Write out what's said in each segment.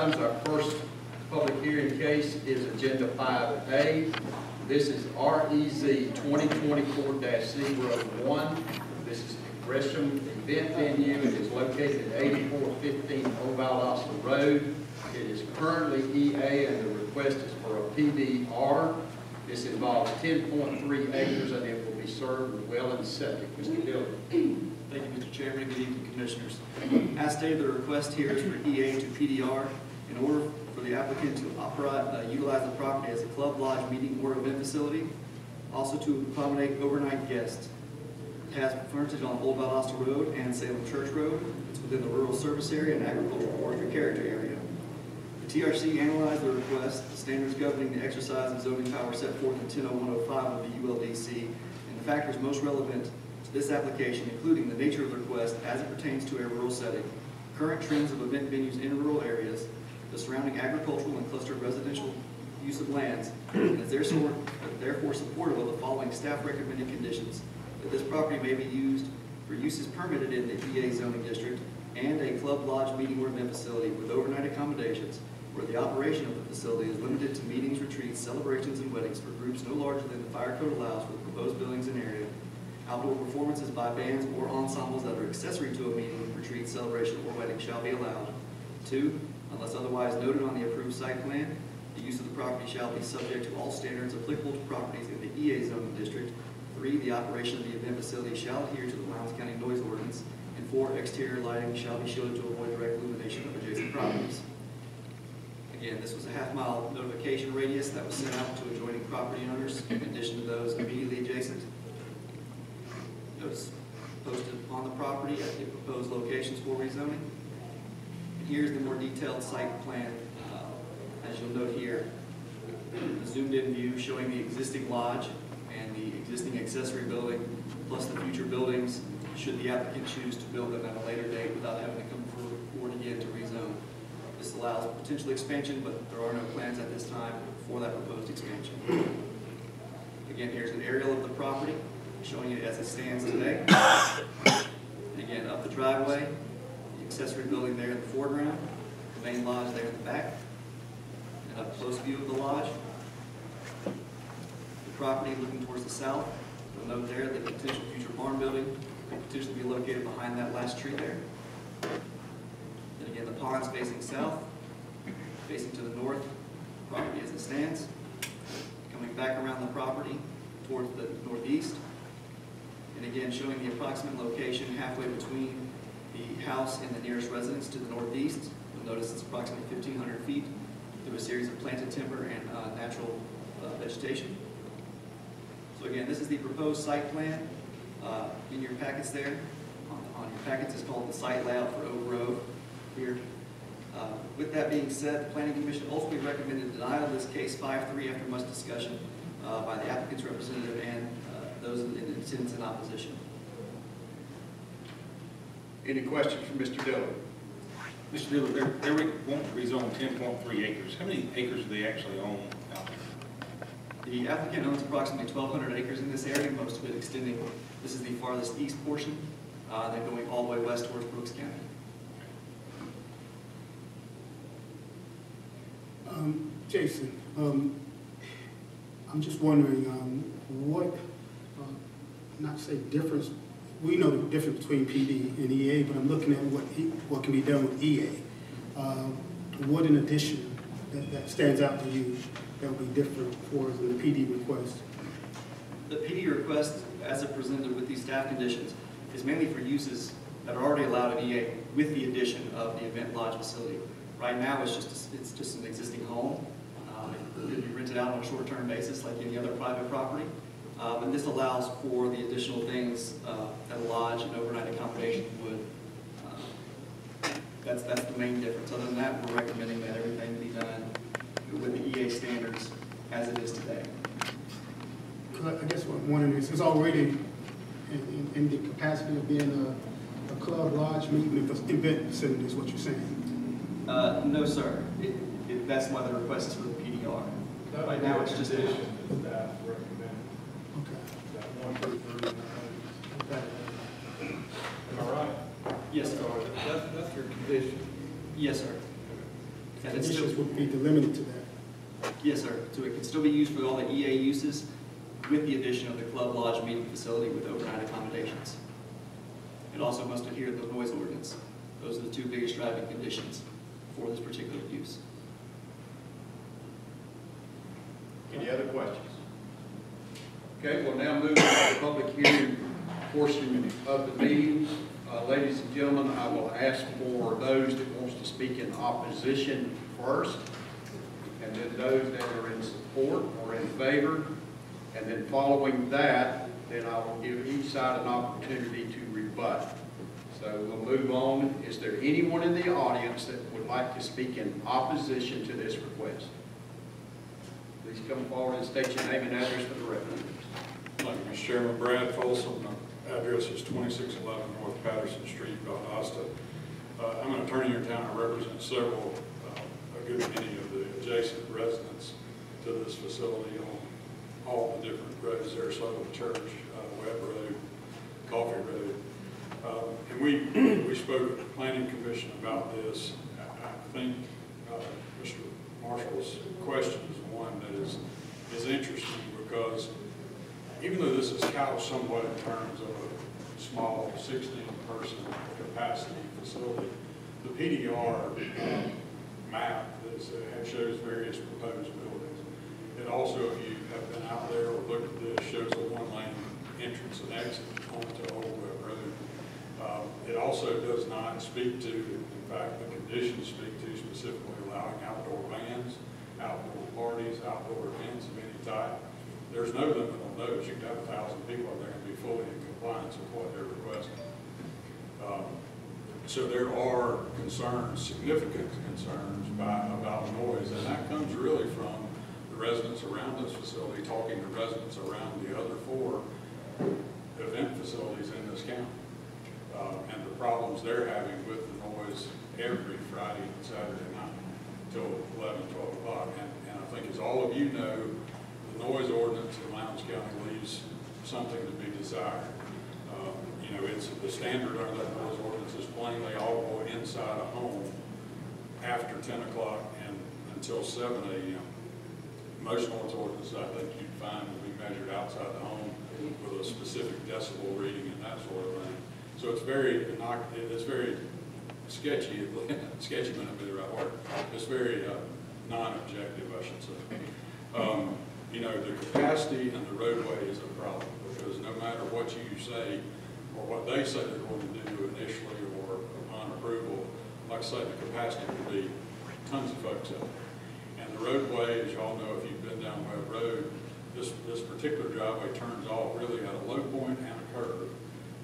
items. Our first public hearing case is Agenda 5A. This is REZ-2024-01. This is the Gresham Event Venue. It is located at 8415 Old Valdosta Road. It is currently E-A, and the request is for a PD-R. This involves 10.3 acres, and it will be served with well and septic. Mr. Dillon. Thank you, Mr. Chairman. Good evening, Commissioners. As stated, the request here is for E-A to PD-R in order for the applicant to utilize the property as a club, lodge, meeting, or event facility, also to accommodate overnight guests. It has frontage on Old Valdosta Road and Salem Church Road. It's within the rural service area and agricultural forestry character area. The TRC analyzed the request, the standards governing the exercise of zoning power set forth in 100105 of the ULDC, and the factors most relevant to this application, including the nature of the request as it pertains to a rural setting, current trends of event venues in rural areas, the surrounding agricultural and clustered residential use of lands, and is therefore supportive of the following staff recommended conditions: that this property may be used for uses permitted in the E-A zoning district and a club, lodge, meeting, or event facility with overnight accommodations, where the operation of the facility is limited to meetings, retreats, celebrations, and weddings for groups no larger than the fire code allows for the proposed buildings and area, outdoor performances by bands or ensembles that are accessory to a meeting, retreat, celebration, or wedding shall be allowed. 2, unless otherwise noted on the approved site plan, the use of the property shall be subject to all standards applicable to properties in the E-A zoning district. 3, the operation of the event facility shall adhere to the Lowndes County noise ordinance. And 4, exterior lighting shall be shielded to avoid direct illumination of adjacent properties. Again, this was a half-mile notification radius that was sent out to adjoining property owners, in addition to those immediately adjacent. Notice posted on the property at the proposed locations for rezoning. And here's the more detailed site plan. As you'll note here, the zoomed-in view showing the existing lodge and the existing accessory building, plus the future buildings, should the applicant choose to build them at a later date without having to come forward again to rezone. This allows potential expansion, but there are no plans at this time for that proposed expansion. Again, here's an aerial of the property, showing it as it stands today. And again, up the driveway, the accessory building there in the foreground, the main lodge there in the back, and up close view of the lodge. The property looking towards the south, you'll note there the potential future barn building will potentially be located behind that last tree there. Again, the pond's facing south, facing to the north, property as it stands. Coming back around the property towards the northeast. And again, showing the approximate location halfway between the house and the nearest residence to the northeast. You'll notice it's approximately 1,500 feet through a series of planted timber and natural vegetation. So again, this is the proposed site plan in your packets there. On your packets, it's called the site layout for Oak Grove. Here. With that being said, the Planning Commission ultimately recommended denial of this case 5-3 after much discussion by the applicant's representative and those in attendance in opposition. Any questions from Mr. Dillon? Mr. Dillon, they want to rezone 10.3 acres. How many acres do they actually own out there? The applicant owns approximately 1,200 acres in this area, most of it extending. This is the farthest east portion. They're going all the way west towards Brooks County. Jason, I'm just wondering what, not to say difference, we know the difference between PD and E-A, but I'm looking at what can be done with E-A. What in addition that stands out to you that will be different for the PD request? The PD request, as it presented with these staff conditions, is mainly for uses that are already allowed in E-A with the addition of the event lodge facility. Right now, it's just an existing home. It'd be rented out on a short-term basis, like any other private property. And this allows for the additional things that a lodge and overnight accommodation would. That's the main difference. Other than that, we're recommending that everything be done with the E-A standards as it is today. I guess what I'm wondering is, it's already in the capacity of being a club, lodge, meeting, event facility, is what you're saying. No, sir. That's why the request is for the PDR. Right now, it's just addition to staff recommend. Okay. That 1 per 3. Am I right? Yes, sir. That's your condition. Yes, sir. And the conditions would be delimited to that. Yes, sir. So it can still be used for all the EA uses with the addition of the club lodge meeting facility with overnight accommodations. It also must adhere to the noise ordinance. Those are the two biggest driving conditions for this particular use. Any other questions? Okay, we'll now move to the public hearing portion of the meetings. Ladies and gentlemen, I will ask for those that wants to speak in opposition first, and then those that are in support or in favor, and then following that, then I will give each side an opportunity to rebut. So we'll move on. Is there anyone in the audience that would like to speak in opposition to this request? Please come forward and state your name and address for the record. Thank you, Mr. Chairman. Brad Folsom. My address is 2611 North Patterson Street, Valdosta. I'm an attorney in town. I represent several, a good many of the adjacent residents to this facility on all the different roads there, Salem Church, Webb Road, Coffee Road. And we spoke with the Planning Commission about this. I think Mr. Marshall's question is one that is interesting, because even though this is couched somewhat in terms of a small 16-person capacity facility, the PD-R map that shows various proposed buildings, and also if you have been out there or looked at this, shows a one-lane entrance and exit onto Old Valdosta Road. It also does not speak to, in fact, the conditions speak to specifically allowing outdoor vans, outdoor parties, outdoor events of any type. There's no limit on those. You can have 1,000 people and they're going to be fully in compliance with what they're requesting. So there are concerns, significant concerns about noise, and that comes really from the residents around this facility talking to residents around the other four event facilities in this county, and the problems they're having with the noise every Friday and Saturday night till 11, 12 o'clock. And I think, as all of you know, the noise ordinance in Lowndes County leaves something to be desired. You know, it's the standard under that noise ordinance is plainly audible inside a home after 10 o'clock and until 7 a.m. Most noise ordinances, I think you'd find, will be measured outside the home with a specific decibel reading and that sort of thing. So it's very sketchy. Sketchy might not be the right word. It's very non-objective, I should say. You know, the capacity and the roadway is a problem, because no matter what you say or what they say they're going to do initially or upon approval, like I say, the capacity will be tons of folks out there. And the roadway, as you all know, if you've been down Webb Road, this particular driveway turns off really at a low point and a curve.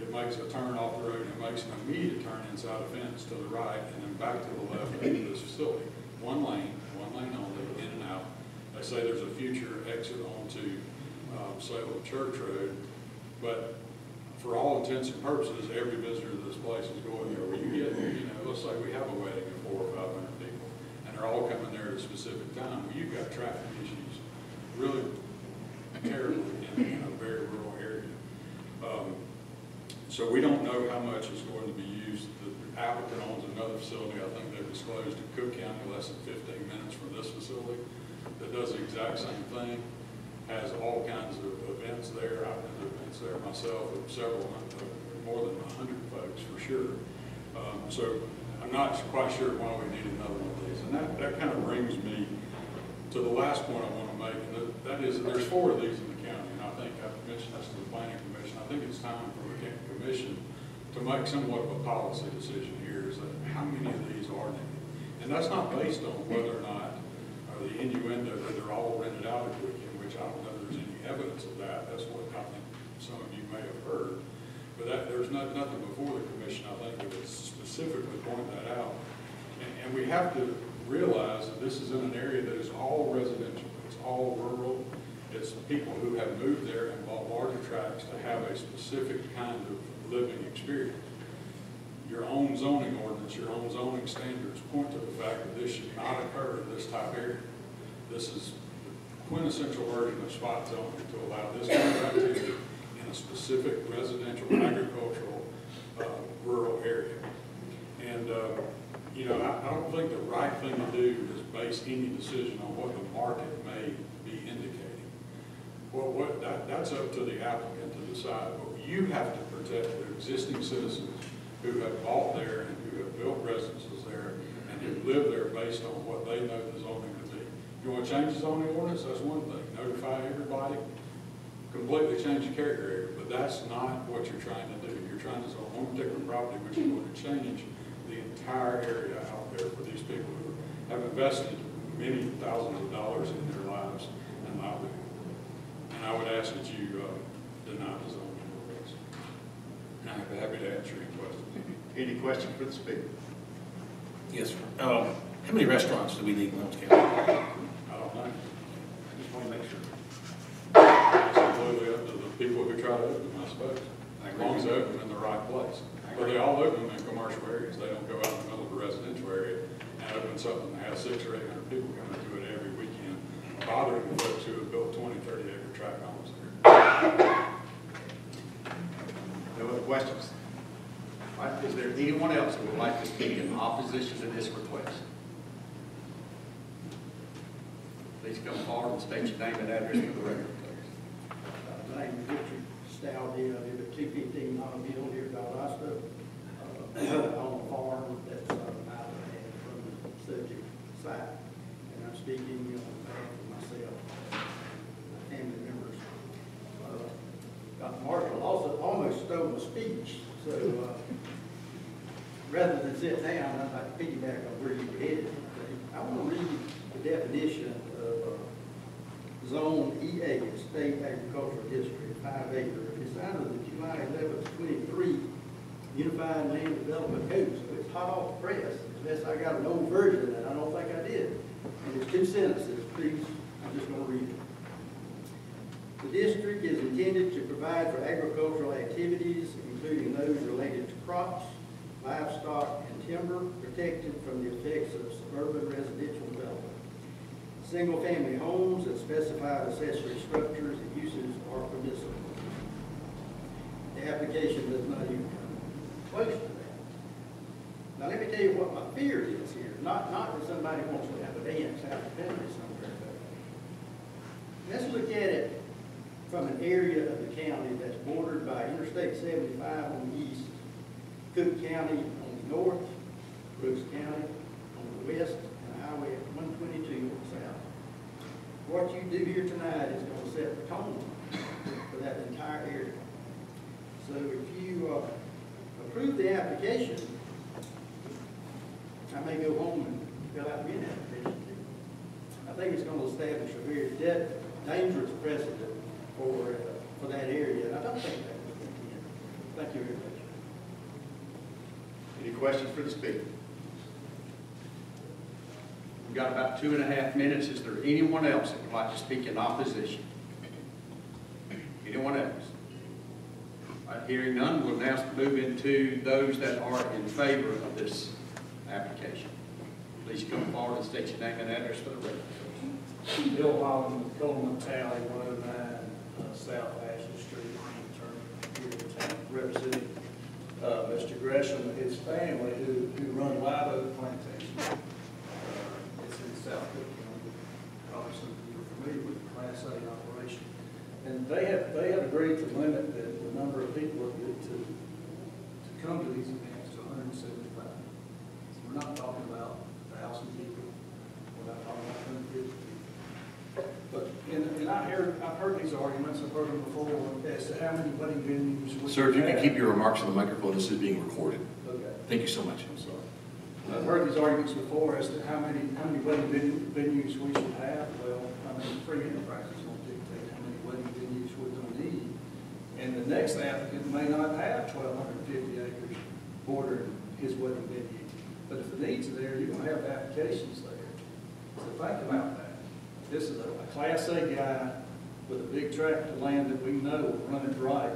It makes a turn off the road, and it makes an immediate turn inside a fence to the right and then back to the left into this facility. One lane only, in and out. They say there's a future exit onto Salem Church Road, but for all intents and purposes, every visitor to this place is going there. Where you get, you know, let's say we have a wedding of 400 or 500 people, and they're all coming there at a specific time. Well, you've got traffic issues, really terribly in a very rural area. So we don't know how much is going to be used. The applicant owns another facility. I think they've disclosed in Cook County, less than 15 minutes from this facility, that does the exact same thing, has all kinds of events there. I've been to events there myself, with more than 100 folks for sure. So I'm not quite sure why we need another one of these. And that kind of brings me to the last point I want to make, and that is that there's four of these in the county, and I think I've mentioned this to the Planning Commission. I think it's time for the Commission to make somewhat of a policy decision here, is that how many of these are there? And that's not based on whether or not the innuendo that they're all rented out at weekend, which I don't know if there's any evidence of that. That's what I think some of you may have heard. But there's nothing before the Commission, I think, that would specifically point that out. And we have to realize that this is in an area that is all residential. It's all rural. It's people who have moved there and bought larger tracts to have a specific kind of living experience. Your own zoning ordinance, your own zoning standards point to the fact that this should not occur in this type area. This is the quintessential version of spot zoning to allow this kind of activity in a specific residential, agricultural, rural area. And You know, I don't think the right thing to do is base any decision on what the market may be indicating. Well, that's up to the applicant to decide. But you have to protect the existing citizens who have bought there and who have built residences there and who live there based on what they know the zoning to be. You want to change the zoning ordinance? That's one thing. Notify everybody. Completely change the character area. But that's not what you're trying to do. You're trying to zone one particular property, which you want to change the entire area out there for these people who have invested many thousands of dollars in their lives and livelihood. And I would ask that you deny the zoning ordinance. And I'd be happy to answer any questions. Any questions for the speaker? Yes, sir. How many restaurants do we need in Lowndes County? I don't know. I just want to make sure. It's completely up to the people who try to open them, I suppose. As long as they open them in the right place. But they all open them in commercial areas. They don't go out in the middle of a residential area and open something that has 600 or 800 people coming to it every weekend, bothering the folks who have built 20, 30-acre tract homes there. No other questions? All right, is there anyone else who would like to speak in opposition to this request? Please come forward and state your name and address for the record, please. My name is Richard Stout. I live at 215 Montville here in Valdosta. On a farm that's about an hour and a half from the subject site. And I'm speaking on behalf of myself and my family members. Dr. Marshall also almost stole my speech. So rather than sit down, I'd like to piggyback on where you were headed. I want to read the definition of Zone E-A, State Agricultural District, 5 acre. It's out of the July 11th, 23 Unified Land Development Code. So it's hot off the press, unless I got an old version of that. I don't think I did. And it's 2 sentences, please. I'm just going to read it. The district is intended to provide for agricultural activities, including those related to crops, livestock, and timber, protected from the effects of suburban residential development. Single-family homes and specified accessory structures and uses are permissible. The application does not even come close to that. Now, let me tell you what my fear is here. Not that somebody wants to have a dance out of the family somewhere. Let's look at it from an area of the county that's bordered by Interstate 75 on the east, Cook County on the north, Brooks County on the west, and Highway 122 on the south. What you do here tonight is going to set the tone for that entire area. So if you approve the application, I may go home and fill out an application too. I think it's going to establish a very dangerous precedent for that area, and I don't think that would be the end. Thank you very much. Any questions for the speaker? We've got about 2.5 minutes. Is there anyone else that would like to speak in opposition? Anyone else? Right, hearing none, we'll now move into those that are in favor of this application. Please come forward and state your name and address for the record. Bill Holland, Coleman Tally, 109. South Ashley Street, representing Mr. Gresham and his family who run Live Oak Plantation. It's in South Cook County. Probably some of you are familiar with the Class A operation. And they have agreed to limit the number of people to come to these events to 175. So we're not talking about 1,000 people. We're not talking about 150 people. But I've heard these arguments. I've heard them before as to how many wedding venues. Sir, if you can keep your remarks on the microphone, this is being recorded. Okay. Thank you so much. I'm sorry. I've heard these arguments before as to how many wedding venues we should have. Well, I mean, free enterprise is going to dictate how many wedding venues we're going to need. And the next applicant may not have 1,250 acres bordering his wedding venue, but if the needs are there, you're going to have applications there. So think about that. This is a Class A guy with a big tract of land that we know will run it right.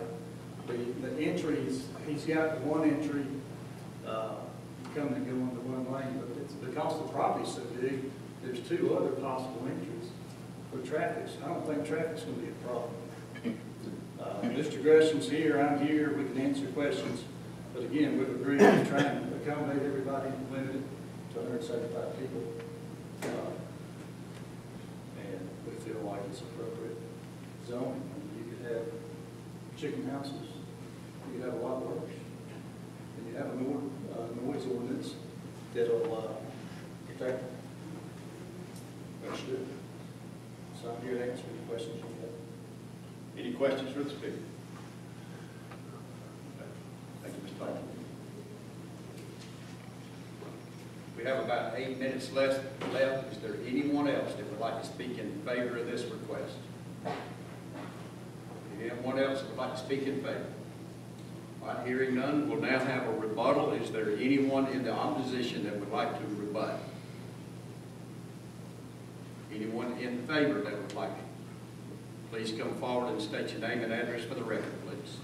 The entries, he's got one entry, coming and going to one lane, but it's because the property's so big, there's 2 other possible entries for traffic. So I don't think traffic's going to be a problem. Mr. Gresham's here, I'm here, we can answer questions. But again, we've agreed to try and accommodate everybody and limit it. 275 people. And we feel like it's appropriate zoning. I mean, you could have chicken houses, you could have a lot of works, and you have a noise ordinance that'll protect them. That's good. So I'm here to answer any questions you have. Any questions for the speaker? Thank you, Mr. Thompson. We have about 8 minutes left. Is there anyone else that would like to speak in favor of this request? Anyone else that would like to speak in favor? All right, hearing none, we'll now have a rebuttal. Is there anyone in the opposition that would like to rebut? Anyone in favor that would like it? Please come forward and state your name and address for the record, please.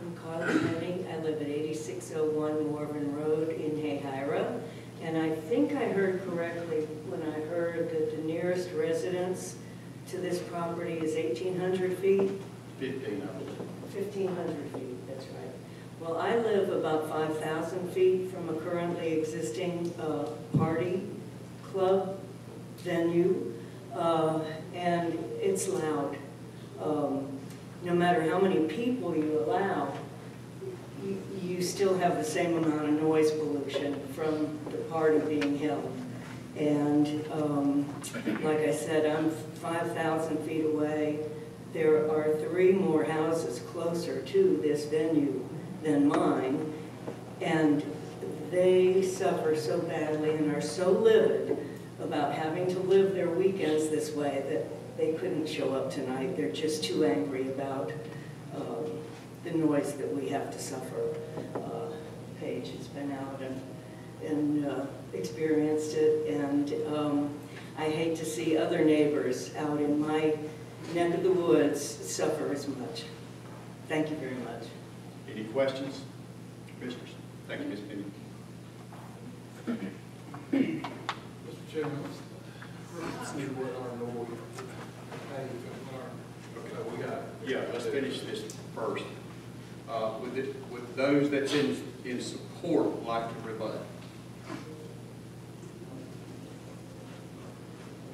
I'm Carla Henning. I live at 8601 Morven Road in Hayhira. And I think I heard correctly when I heard that the nearest residence to this property is 1,800 feet? 1,500. 1,500 feet, that's right. Well, I live about 5,000 feet from a currently existing party club venue, and it's loud. No matter how many people you allow, you still have the same amount of noise pollution from the party being held. And like I said, I'm 5,000 feet away. There are 3 more houses closer to this venue than mine, and they suffer so badly and are so livid about having to live their weekends this way that they couldn't show up tonight. They're just too angry about the noise that we have to suffer. Paige has been out and experienced it, and I hate to see other neighbors out in my neck of the woods suffer as much. Thank you very much. Any questions? Commissioners. Thank you, Ms. Penny. Mr. Chairman, let's see what our noise we got. Yeah, let's finish this first. Would those that's in support like to rebut?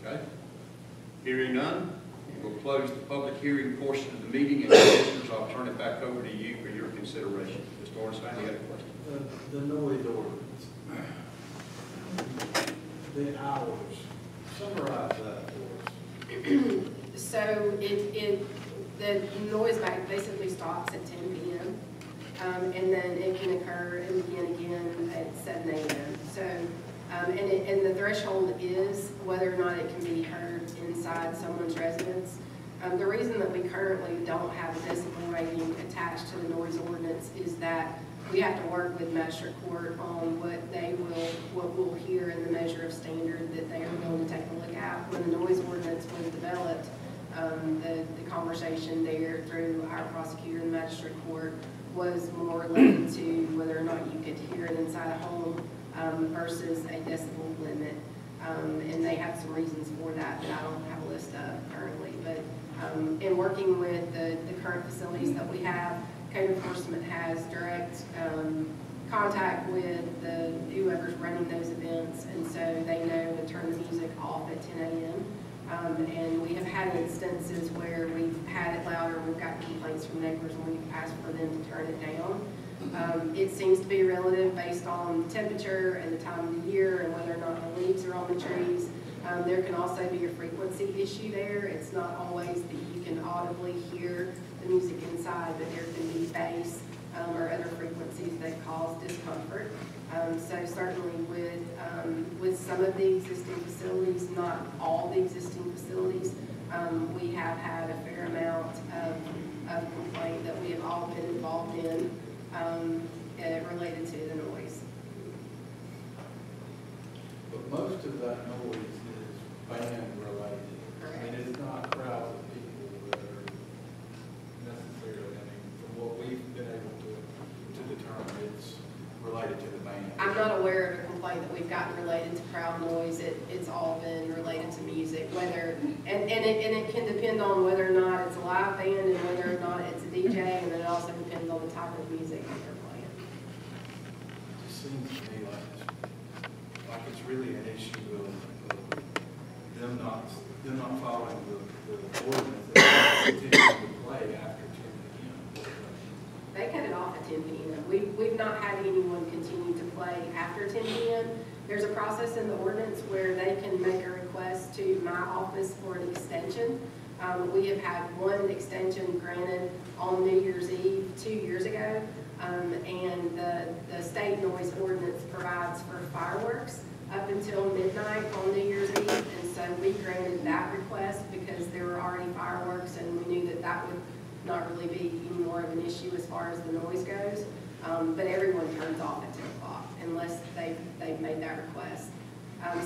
Okay. Hearing none, we'll close the public hearing portion of the meeting, and commissioners, I'll turn it back over to you for your consideration. Mr. Ornstein, you had a question? The noise ordinance, the hours, summarize that for us. So the noise bank basically stops at 10 p.m. And then it can occur and begin again at 7 a.m. So, and the threshold is whether or not it can be heard inside someone's residence. The reason that we currently don't have a decibel rating attached to the noise ordinance is that we have to work with Magistrate Court on what we'll hear in the measure of standard that they are going to take a look at. When the noise ordinance was developed, the conversation there through our prosecutor and Magistrate Court was more related to whether or not you could hear it inside a home versus a decibel limit. And they have some reasons for that I don't have a list of currently. But in working with the current facilities that we have, code enforcement has direct contact with whoever's running those events, and so they know to turn the music off at 10 a.m. And we have had instances where we've had it louder, we've gotten complaints from neighbors when we've asked for them to turn it down. It seems to be relative based on temperature and the time of the year and whether or not the leaves are on the trees. There can also be a frequency issue there. It's not always that you can audibly hear the music inside, but there can be bass or other frequencies that cause discomfort. So certainly with some of the existing facilities, not all the existing facilities, we have had a fair amount of complaint that we have all been involved in related to the noise. But most of that noise is band related. Correct. And it's not crowds of people that are necessarily, I mean, from what we've been able to determine, it's related to the band. I'm not aware of a complaint that we've gotten related to crowd noise. It's all been related to music, whether, and it can depend on whether or not it's a live band and whether or not it's a DJ, and then it also depends on the type of music that they're playing. seems to me like it's really an issue of them not following the ordinance that continues to play after 10 p.m. They cut it off at 10 p.m. We've not had anyone continue to play after 10 p.m. There's a process in the ordinance where they can make a request to my office for an extension. We have had one extension granted on New Year's Eve 2 years ago, and the state noise ordinance provides for fireworks up until midnight on New Year's Eve, and so we granted that request because there were already fireworks and we knew that that would not really be any more of an issue as far as the noise goes, but everyone turns off at 10 o'clock unless they've made that request.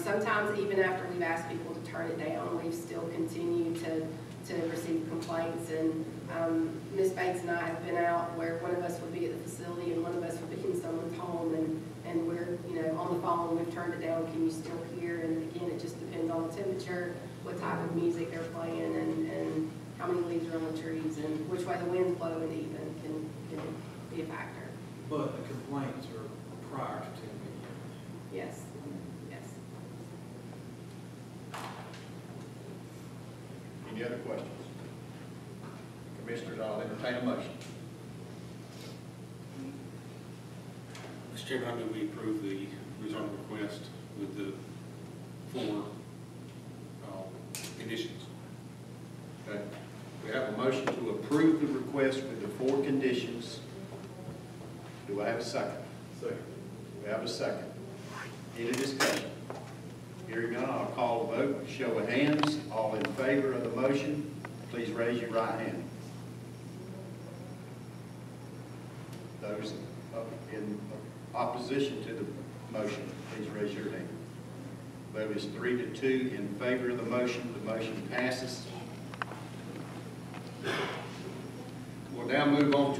Sometimes even after we've asked people to turn it down, we've still continued to receive complaints, and Ms. Bates and I have been out where one of us would be at the facility and one of us would be in someone's home, and we're, you know, on the phone, we've turned it down, can you still hear? And again, it just depends on the temperature, what type of music they're playing, and how many leaves are on the trees, and which way the wind's blowing even can be a factor. But the complaints are prior to 10 p.m. Yes. Any other questions? Commissioners, I'll entertain a motion. Mr. Chairman, I move we approve the rezone request with the 4 conditions. Okay. We have a motion to approve the request with the 4 conditions. Do I have a second? Second. We have a second. Any discussion? Hearing none, I'll call a vote. Show of hands. All in favor of the motion, please raise your right hand. Those in opposition to the motion, please raise your hand. The vote is 3-2 in favor of the motion. The motion passes. We'll now move on to